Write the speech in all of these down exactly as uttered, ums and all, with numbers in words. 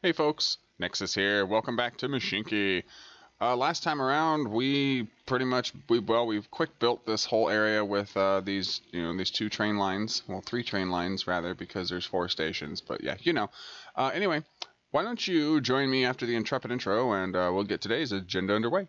Hey folks, Nexus here. Welcome back to Mashinky. Uh, last time around, we pretty much we well we've quick built this whole area with uh, these you know these two train lines, well three train lines rather, because there's four stations. But yeah, you know. Uh, anyway, why don't you join me after the intrepid intro, and uh, we'll get today's agenda underway.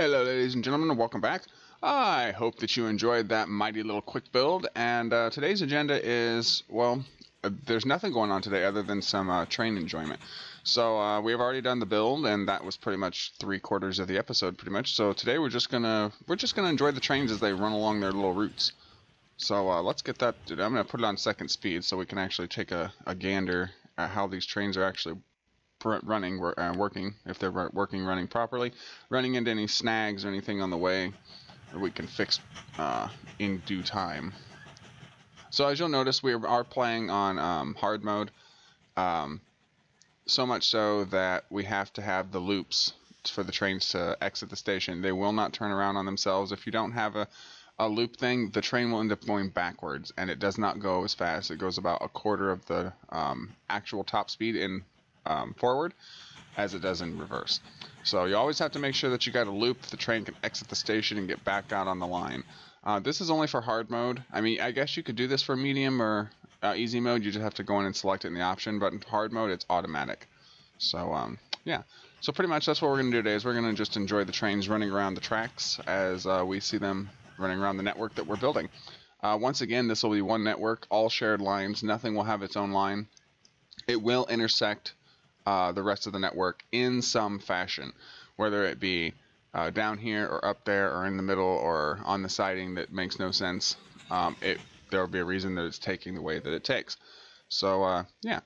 Hello ladies and gentlemen, and welcome back. I hope that you enjoyed that mighty little quick build, and uh, today's agenda is, well, uh, there's nothing going on today other than some uh, train enjoyment. So uh, we've already done the build, and that was pretty much three quarters of the episode pretty much. So today we're just gonna we're just gonna enjoy the trains as they run along their little routes. So uh, let's get that. I'm gonna put it on second speed so we can actually take a, a gander at how these trains are actually running, uh, working, if they're working, running properly, running into any snags or anything on the way that we can fix uh, in due time. So as you'll notice, we are playing on um, hard mode, um, so much so that we have to have the loops for the trains to exit the station. They will not turn around on themselves. If you don't have a, a loop thing, the train will end up going backwards, and it does not go as fast. It goes about a quarter of the um, actual top speed in Um, forward as it does in reverse. So you always have to make sure that you got a loop that the train can exit the station and get back out on the line. Uh, this is only for hard mode. I mean, I guess you could do this for medium or uh, easy mode. You just have to go in and select it in the option, but in hard mode it's automatic. So um, yeah, so pretty much that's what we're gonna do today is we're gonna just enjoy the trains running around the tracks as uh, we see them running around the network that we're building. Uh, once again, this will be one network, all shared lines. Nothing will have its own line. It will intersect Uh, the rest of the network in some fashion, whether it be uh, down here or up there or in the middle or on the siding that makes no sense. Um, it there will be a reason that it's taking the way that it takes. So uh, yeah,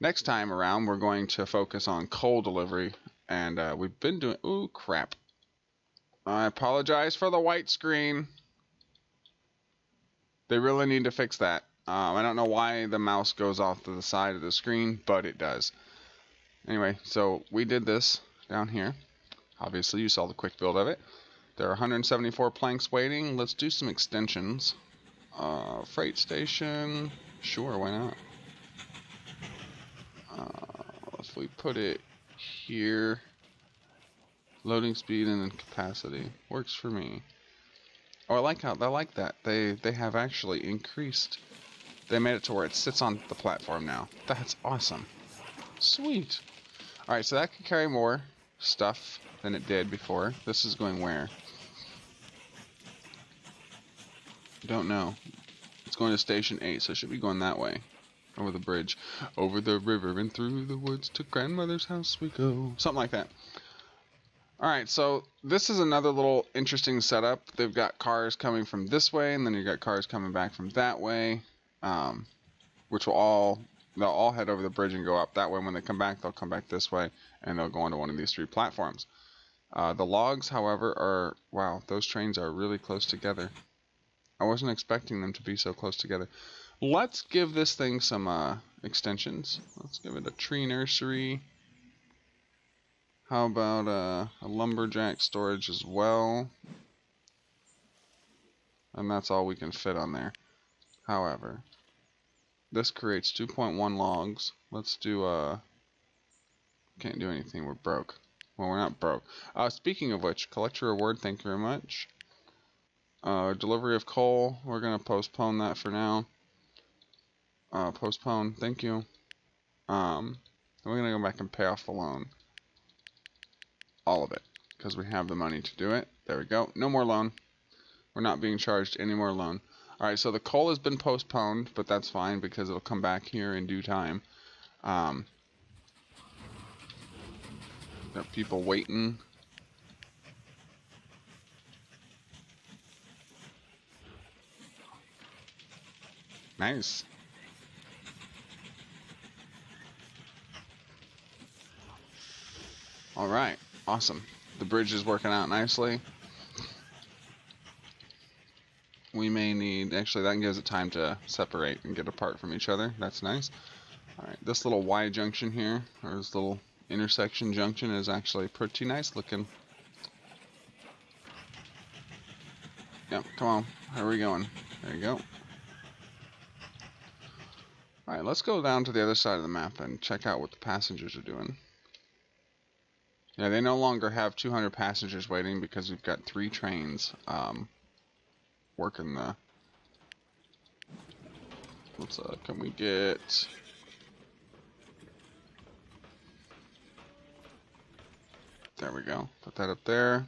next time around we're going to focus on coal delivery, and uh, we've been doing. Ooh crap! I apologize for the white screen. They really need to fix that. Um, I don't know why the mouse goes off to the side of the screen, but it does. Anyway, so we did this down here. Obviously, you saw the quick build of it. There are one hundred seventy-four planks waiting. Let's do some extensions. Uh, freight station. Sure, why not? Uh, if we put it here, loading speed and then capacity works for me. Oh, I like how I like that. They they have actually increased. They made it to where it sits on the platform now. That's awesome. Sweet. All right, so that can carry more stuff than it did before. This is going where? Don't know. It's going to Station eight, so it should be going that way. Over the bridge. Over the river and through the woods to grandmother's house we go. Something like that. All right, so this is another little interesting setup. They've got cars coming from this way, and then you've got cars coming back from that way, um, which will all... they'll all head over the bridge and go up. That way when they come back, they'll come back this way, and they'll go onto one of these three platforms. Uh, the logs, however, are... wow, those trains are really close together. I wasn't expecting them to be so close together. Let's give this thing some uh, extensions. Let's give it a tree nursery. How about uh, a lumberjack storage as well? And that's all we can fit on there. However... this creates two point one logs. Let's do, uh, can't do anything, we're broke. Well, we're not broke. Uh, speaking of which, collect your reward, thank you very much. Uh, delivery of coal, we're gonna postpone that for now. Uh, postpone, thank you. Um, we're gonna go back and pay off the loan. All of it, because we have the money to do it. There we go, no more loan. We're not being charged any more loan. Alright, so the coal has been postponed, but that's fine because it'll come back here in due time. Um, got people waiting. Nice. Alright, awesome. The bridge is working out nicely. We may need, actually that gives it time to separate and get apart from each other. That's nice. Alright, this little Y junction here, or this little intersection junction, is actually pretty nice looking. Yep, come on. How are we going? There you go. Alright, let's go down to the other side of the map and check out what the passengers are doing. Yeah, they no longer have two hundred passengers waiting because we've got three trains. Um... working the let's uh can we get there we go put that up there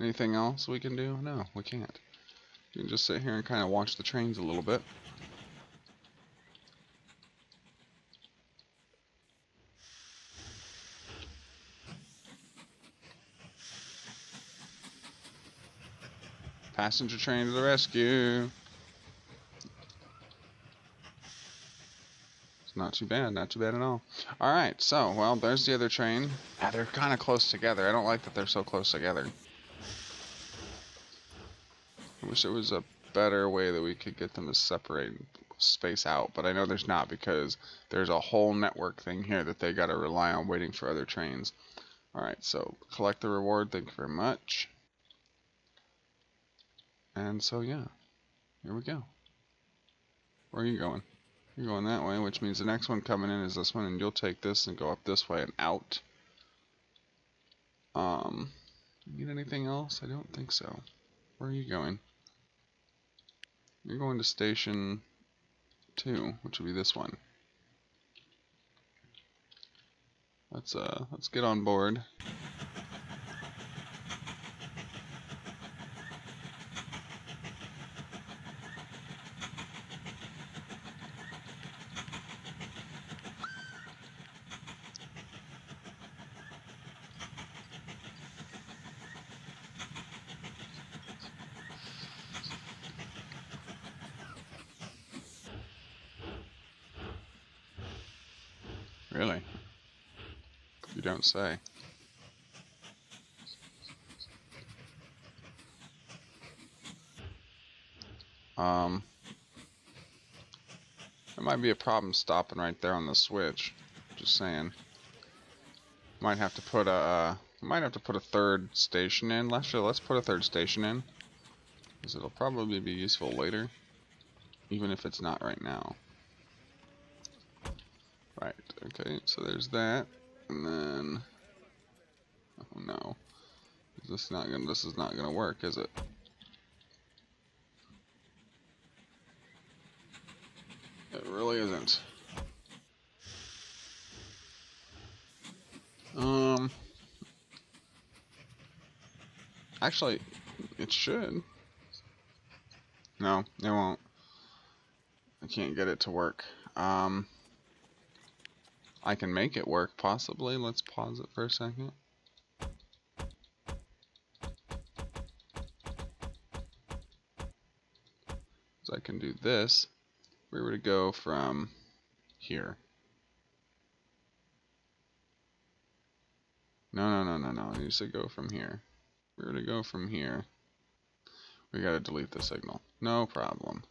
Anything else we can do? No, we can't. We can just sit here and kind of watch the trains a little bit. Passenger train to the rescue. It's not too bad, not too bad at all. Alright, so, well, there's the other train. Ah, they're kind of close together. I don't like that they're so close together. I wish there was a better way that we could get them to separate and space out, but I know there's not, because there's a whole network thing here that they got to rely on waiting for other trains. Alright, so, collect the reward. Thank you very much. And so, yeah, here we go. Where are you going? You're going that way, which means the next one coming in is this one, and you'll take this and go up this way and out. Um, need anything else? I don't think so. Where are you going? You're going to station two, which would be this one. Let's uh, let's get on board. Really? You don't say. Um, there might be a problem stopping right there on the switch. Just saying. Might have to put a uh, might have to put a third station in. Let's let's put a third station in, because it'll probably be useful later, even if it's not right now. Right, okay, so there's that, and then, oh no, is this not gonna, this is not gonna work, is it? It really isn't. Um, actually, it should. No, it won't. I can't get it to work. Um. I can make it work, possibly. Let's pause it for a second. So I can do this. We were to go from here. No, no, no, no, no. It needs to go from here. We were to go from here. We gotta delete the signal. No problem.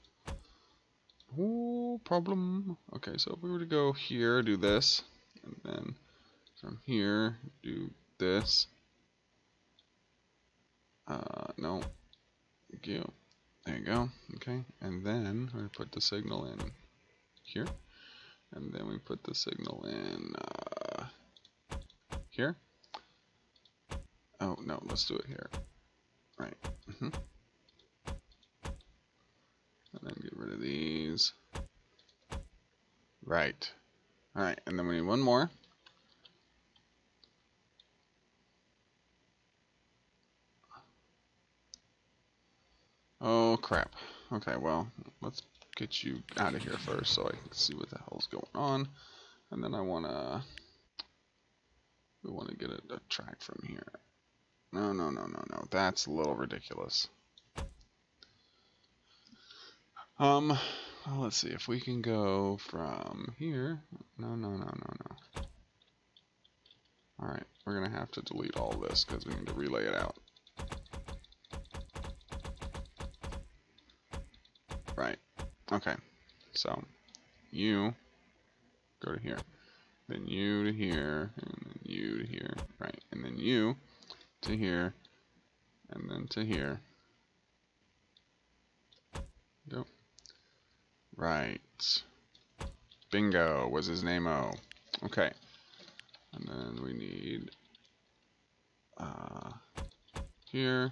Oh, problem. Okay, so if we were to go here, do this, and then from here, do this. Uh, no. Thank you. There you go. Okay, and then we put the signal in here, and then we put the signal in uh, here. Oh, no, let's do it here. Right. Mm-hmm. And then get rid of these. Right. Alright, and then we need one more. Oh, crap. Okay, well, let's get you out of here first so I can see what the hell's going on. And then I want to... We want to get a, a track from here. No, no, no, no, no. That's a little ridiculous. Um, well, let's see if we can go from here. No, no, no, no, no. Alright, we're going to have to delete all this because we need to relay it out. Right. Okay. So, you go to here. Then you to here. And then you to here. Right. And then you to here. And then to here. Go. Right. Bingo was his name. Oh, okay. And then we need uh, here,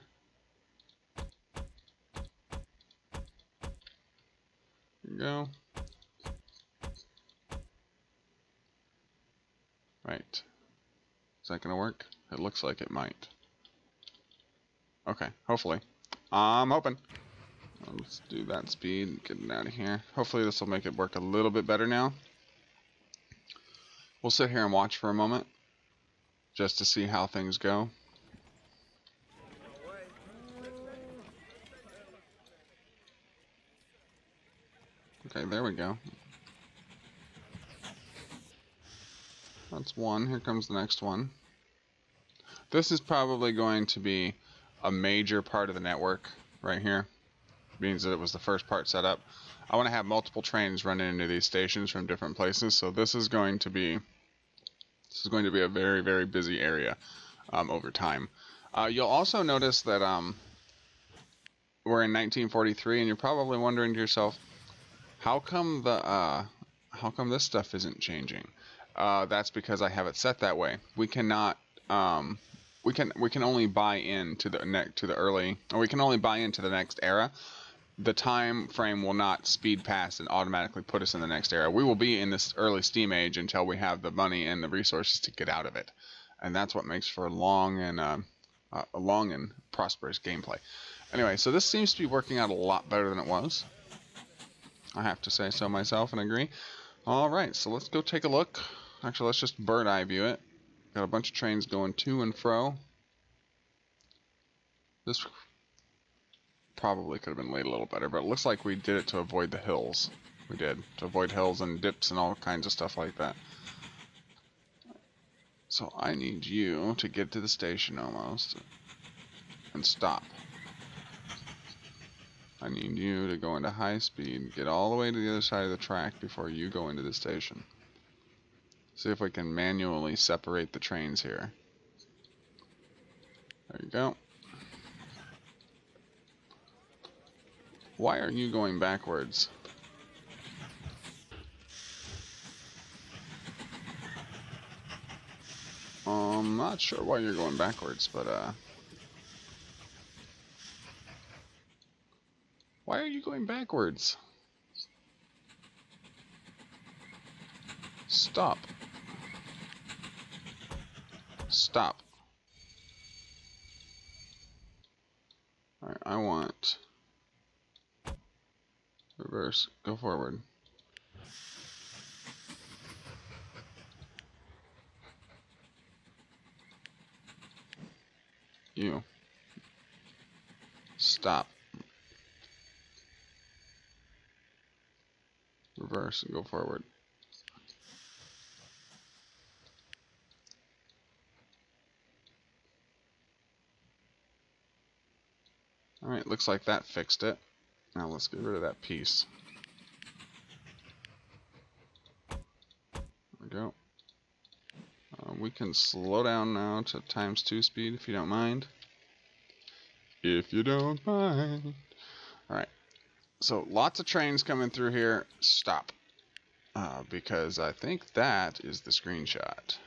there you go. Right. Is that gonna work? It looks like it might. Okay, hopefully. I'm hoping. Let's do that speed, getting out of here. Hopefully this will make it work a little bit better now. We'll sit here and watch for a moment, just to see how things go. Okay, there we go. That's one. Here comes the next one. This is probably going to be a major part of the network right here. Means that it was the first part set up. I want to have multiple trains running into these stations from different places, so this is going to be this is going to be a very, very busy area um, over time. Uh, you'll also notice that um, we're in nineteen forty-three, and you're probably wondering to yourself, how come the uh, how come this stuff isn't changing? Uh, that's because I have it set that way. We cannot. Um, we can we can only buy into the next to the early, or we can only buy into the next era. The time frame will not speed past and automatically put us in the next era. We will be in this early steam age until we have the money and the resources to get out of it, and that's what makes for long and uh, uh, long and prosperous gameplay. Anyway, so this seems to be working out a lot better than it was. I have to say so myself and agree. All right, so let's go take a look. Actually, let's just bird eye view it. Got a bunch of trains going to and fro. This probably could have been laid a little better, but it looks like we did it to avoid the hills. We did, to avoid hills and dips and all kinds of stuff like that. So I need you to get to the station almost and stop. I need you to go into high speed, get all the way to the other side of the track before you go into the station. See if we can manually separate the trains here. There you go. Why are you going backwards? I'm not sure why you're going backwards, but uh... why are you going backwards? Stop. Stop. Alright, I want... reverse, go forward. You. Stop. Reverse and go forward. Alright, looks like that fixed it. Now let's get rid of that piece. There we go. Uh, we can slow down now to times two speed if you don't mind. If you don't mind. Alright. So lots of trains coming through here. Stop. Uh, because I think that is the screenshot,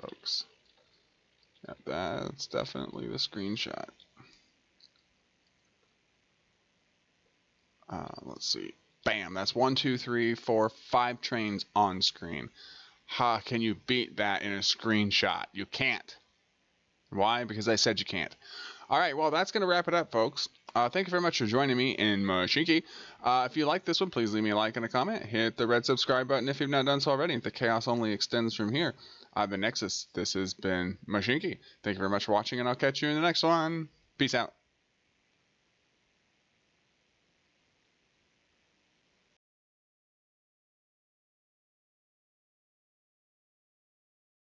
folks. Yep, that's definitely the screenshot. Uh, let's see. Bam! That's one, two, three, four, five trains on screen. Ha! Can you beat that in a screenshot? You can't. Why? Because I said you can't. All right. Well, that's gonna wrap it up, folks. Uh, thank you very much for joining me in Mashinky. Uh, if you like this one, please leave me a like and a comment. Hit the red subscribe button if you've not done so already. The chaos only extends from here. I've been Nexus. This has been Mashinky. Thank you very much for watching, and I'll catch you in the next one. Peace out.